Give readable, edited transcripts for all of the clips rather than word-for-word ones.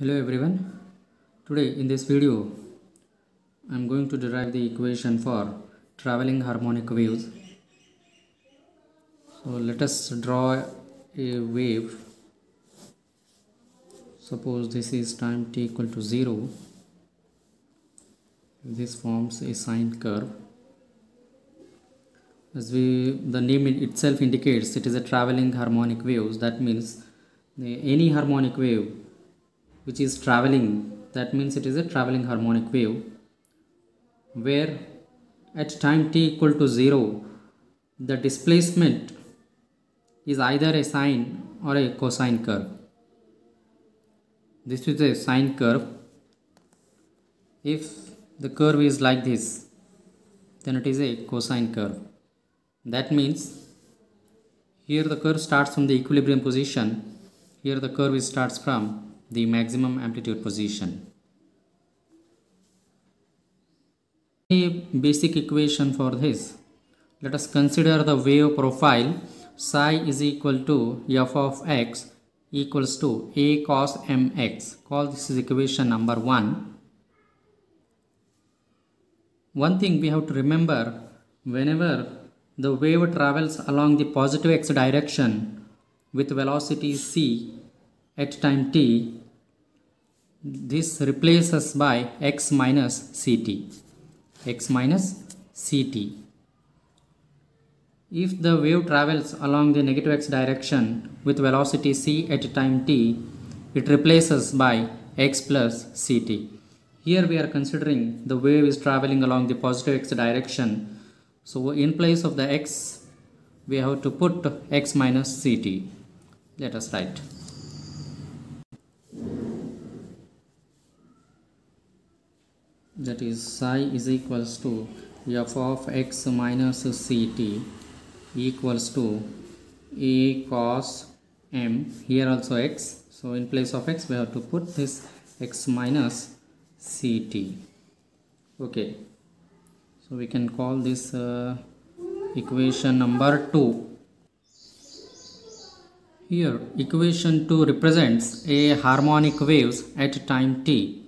Hello everyone, today in this video I am going to derive the equation for traveling harmonic waves. So let us draw a wave. Suppose this is time t equal to 0. This forms a sine curve. As the name itself indicates, it is a traveling harmonic waves. That means any harmonic wave which is traveling, that means it is a traveling harmonic wave, where at time t equal to 0 the displacement is either a sine or a cosine curve. This is a sine curve. If the curve is like this, then it is a cosine curve. That means here the curve starts from the equilibrium position, here the curve starts from the maximum amplitude position. A basic equation for this. Let us consider the wave profile. Psi is equal to f of x equals to a cos mx. Call this is equation number 1. One thing we have to remember, whenever the wave travels along the positive x direction with velocity c at time t, this replaces by x minus ct. X minus ct. If the wave travels along the negative x direction with velocity c at time t, it replaces by x plus ct. Here we are considering the wave is traveling along the positive x direction. So in place of the x, we have to put x minus ct. Let us write. That is psi is equals to f of x minus ct equals to a cos m, here also x, so in place of x we have to put this x minus ct. Okay, so we can call this equation number 2. Here equation 2 represents a harmonic waves at time t,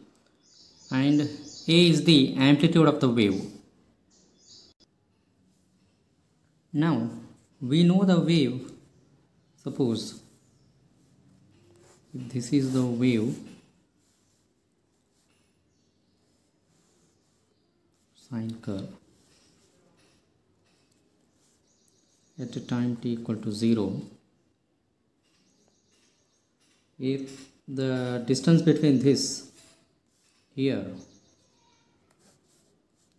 and A is the amplitude of the wave. Now we know the wave. Suppose this is the wave sine curve at time t equal to 0. If the distance between this here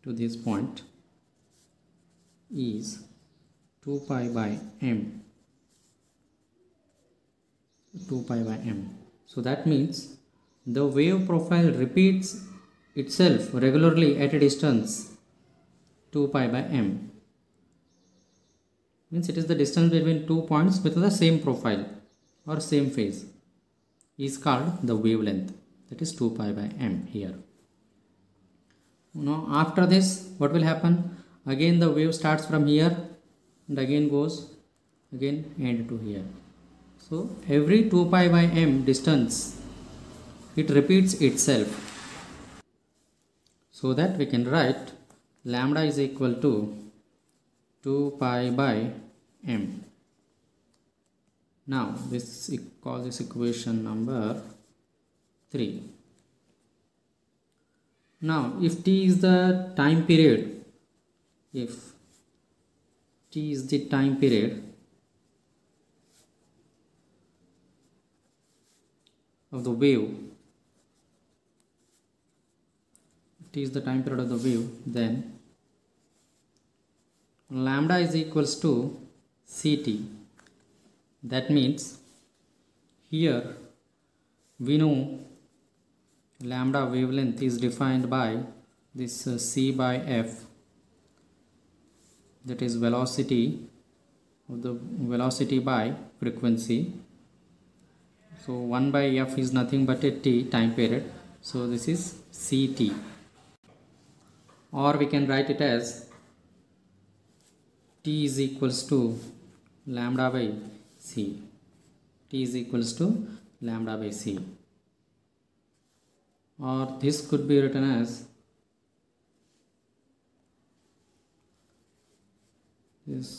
to this point is 2 pi by m, so that means the wave profile repeats itself regularly at a distance 2 pi by m, means it is the distance between two points with the same profile or same phase is called the wavelength, that is 2 pi by m here. Now after this, what will happen? Again the wave starts from here and again goes again end to here. So every 2 pi by m distance it repeats itself, so that we can write lambda is equal to 2 pi by m. Now this call this equation number 3. Now if t is the time period, of the wave, then lambda is equals to ct. That means here we know lambda wavelength is defined by this c by f, that is velocity of the velocity by frequency. So 1 by f is nothing but a t time period, so this is ct, or we can write it as t is equals to lambda by c. or this could be written as this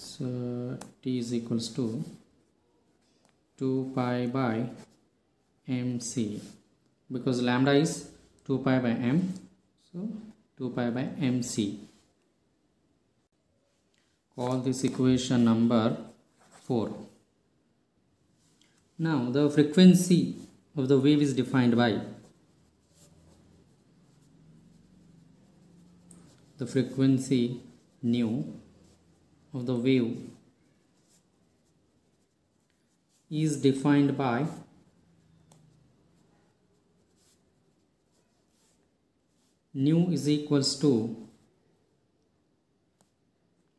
t is equals to 2 pi by mc, because lambda is 2 pi by m, so 2 pi by mc. Call this equation number 4. Now the frequency of the wave is defined by the frequency nu of the wave is defined by nu is equals to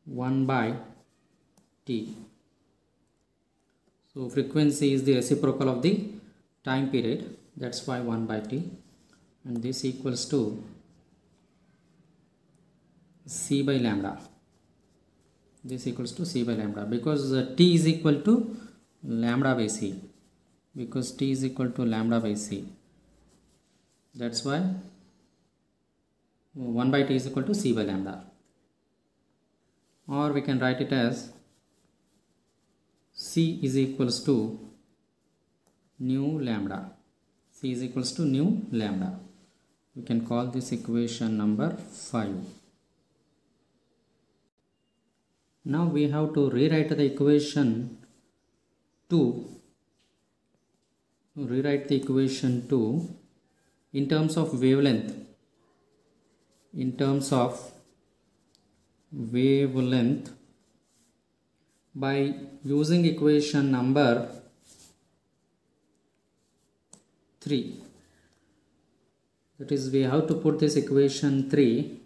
1 by t. So frequency is the reciprocal of the time period, that's why 1 by t, and this equals to c by lambda. This equals to c by lambda because t is equal to lambda by c, because t is equal to lambda by c, that's why 1 by t is equal to c by lambda, or we can write it as c is equals to nu lambda. C is equals to nu lambda. We can call this equation number 5. Now we have to rewrite the equation 2. Rewrite the equation 2 in terms of wavelength. In terms of wavelength by using equation number 3. That is, we have to put this equation 3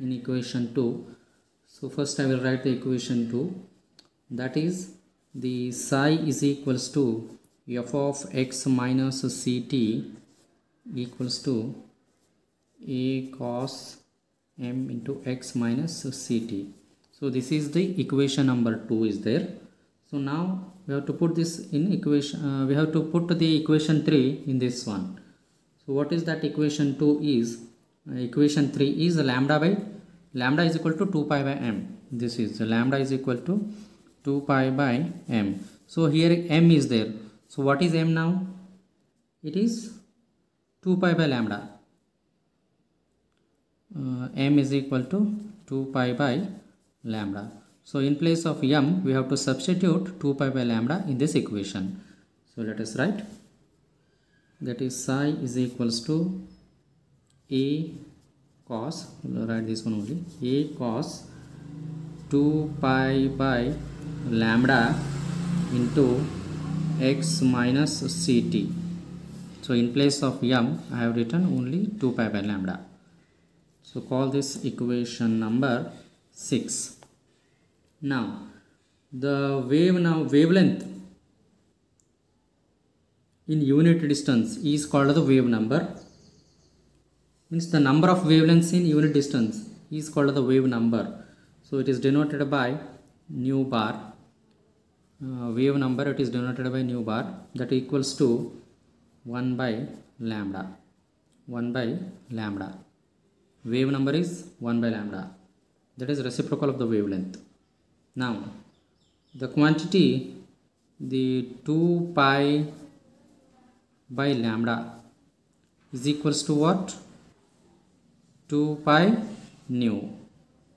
in equation 2. So first I will write the equation 2. That is, the psi is equals to f of x minus ct equals to a cos m into x minus ct. So this is the equation number 2 is there. So now we have to put this in equation, we have to put the equation 3 in this one. So what is that equation 2 is? Equation 3 is lambda by, lambda is equal to 2 pi by m. This is lambda is equal to 2 pi by m. So here m is there. So what is m now? It is 2 pi by lambda. M is equal to 2 pi by lambda. So in place of m we have to substitute 2 pi by lambda in this equation. So let us write, that is psi is equals to a cos, we'll write this one only, a cos 2 pi by lambda into x minus ct. So in place of m I have written only 2 pi by lambda. So call this equation number 6. Now the wavelength in unit distance is called the wave number. Means the number of wavelengths in unit distance is called the wave number. So it is denoted by nu bar. Wave number, it is denoted by nu bar, that equals to 1 by lambda. 1 by lambda. Wave number is 1 by lambda, that is reciprocal of the wavelength. Now the quantity, the 2 pi by lambda is equals to what? 2 pi nu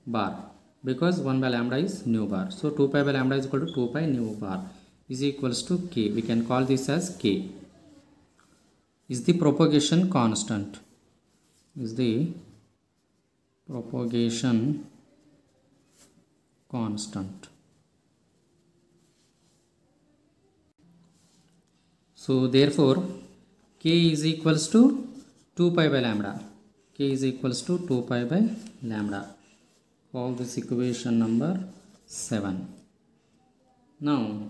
bar, because 1 by lambda is nu bar. So 2 pi by lambda is equal to 2 pi nu bar is equals to k. We can call this as k. Is the propagation constant. Is the propagation constant. So therefore k is equals to 2 pi by lambda. K is equals to 2 pi by lambda. Call this equation number 7. Now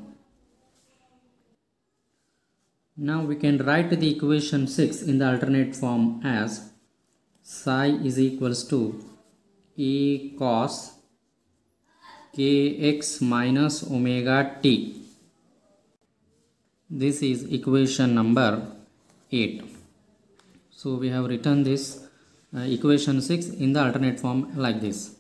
we can write the equation 6 in the alternate form as psi is equals to a cos kx minus omega t. This is equation number 8. So we have written this equation 6 in the alternate form like this.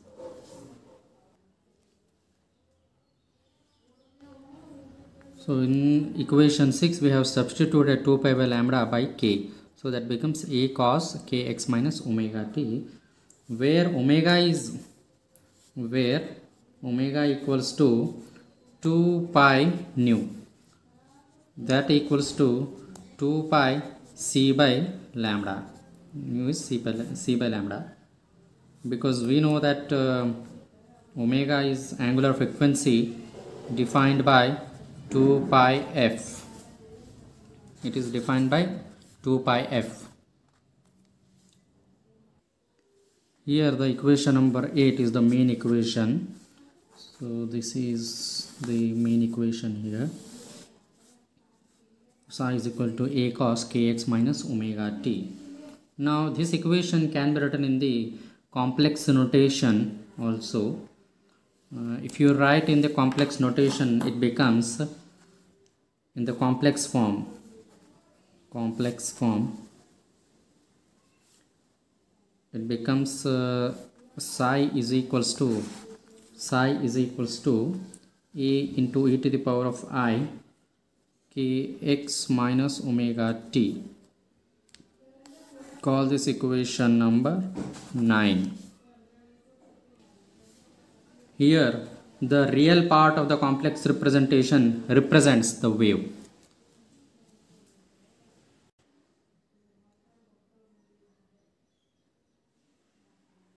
So in equation 6 we have substituted 2 pi by lambda by k. So that becomes a cos kx minus omega t, where omega equals to 2 pi nu, that equals to 2 pi c by lambda. Nu is c by lambda, because we know that omega is angular frequency defined by 2 pi f. It is defined by 2 pi f. Here the equation number 8 is the main equation. So this is the main equation here. Psi is equal to a cos kx minus omega t. Now this equation can be written in the complex notation also. If you write in the complex notation, it becomes in the complex form, it becomes psi is equals to a into e to the power of I kx minus omega t. Call this equation number 9. Here the real part of the complex representation represents the wave.